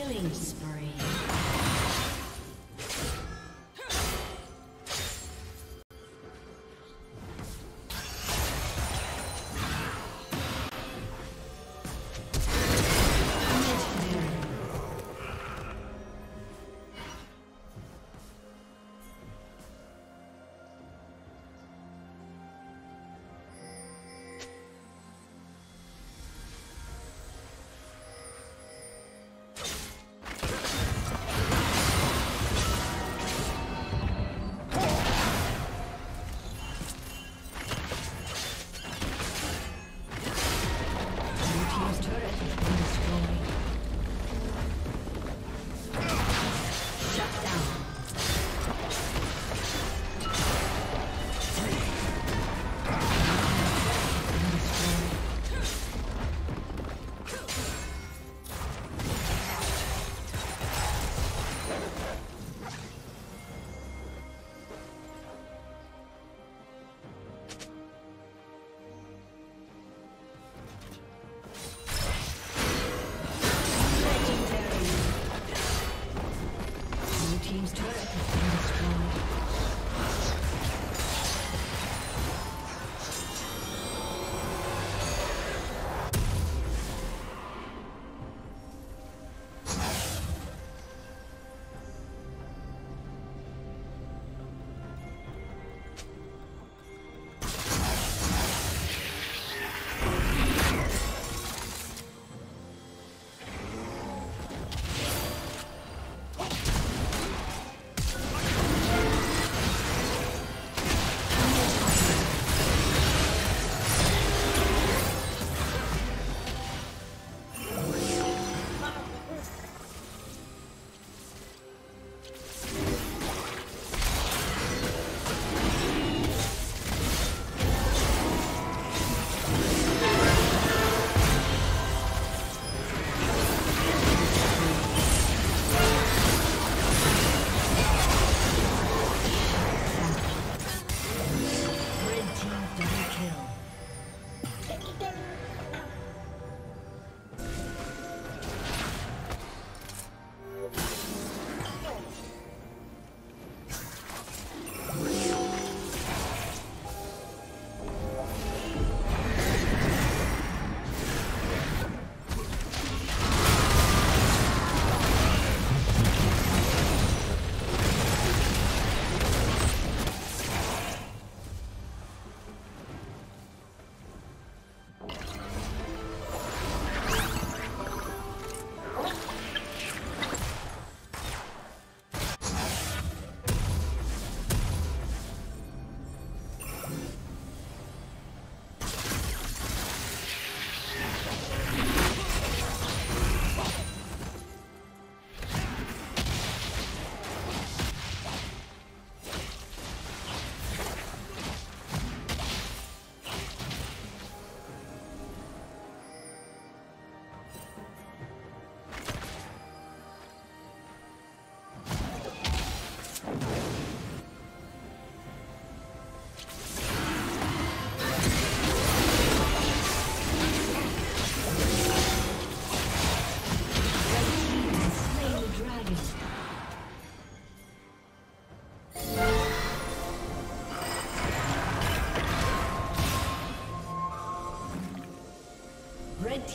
Killing spree. Red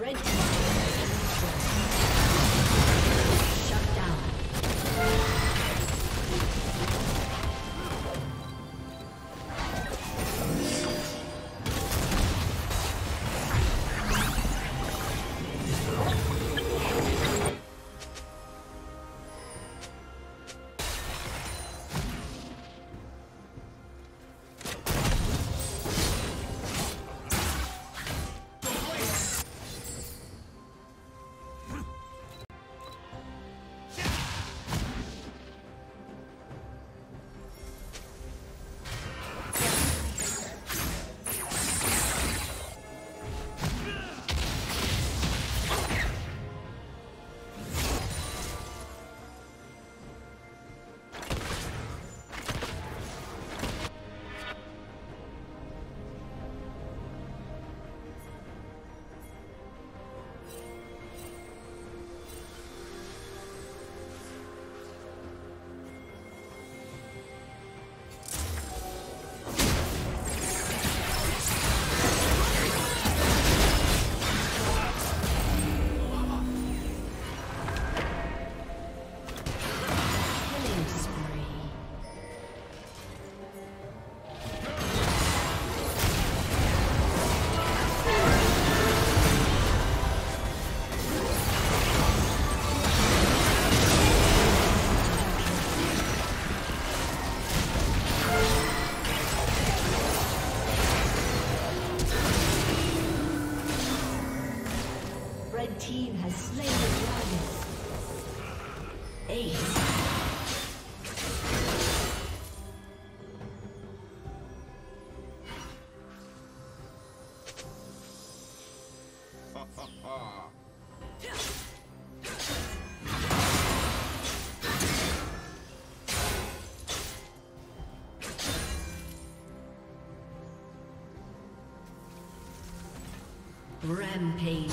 Red Team. Shut down. team has slain the dragon. Ace. Rampage.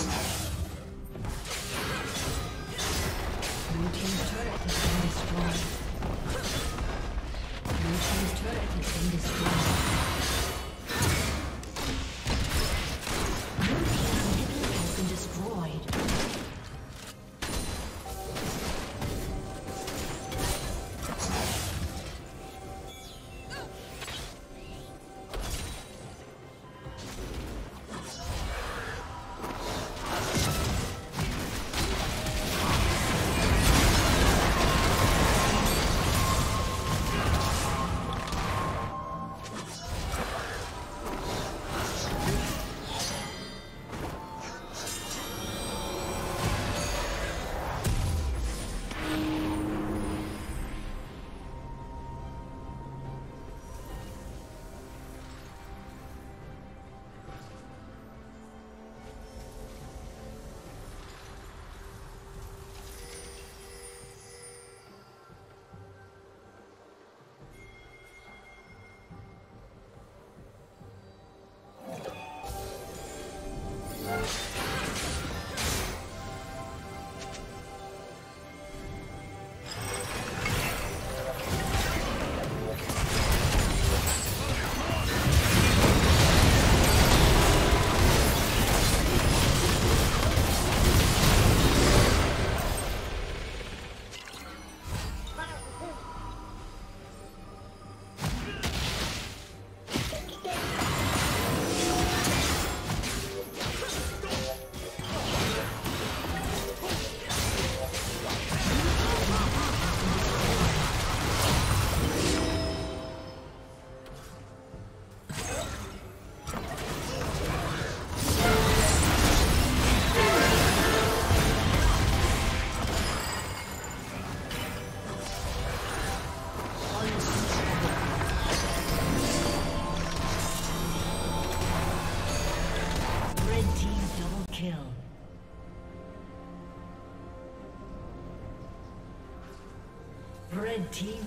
Blue team's turret has been destroyed. Blue team's turret has been destroyed. Blue team's inhibitor has been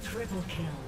triple kill.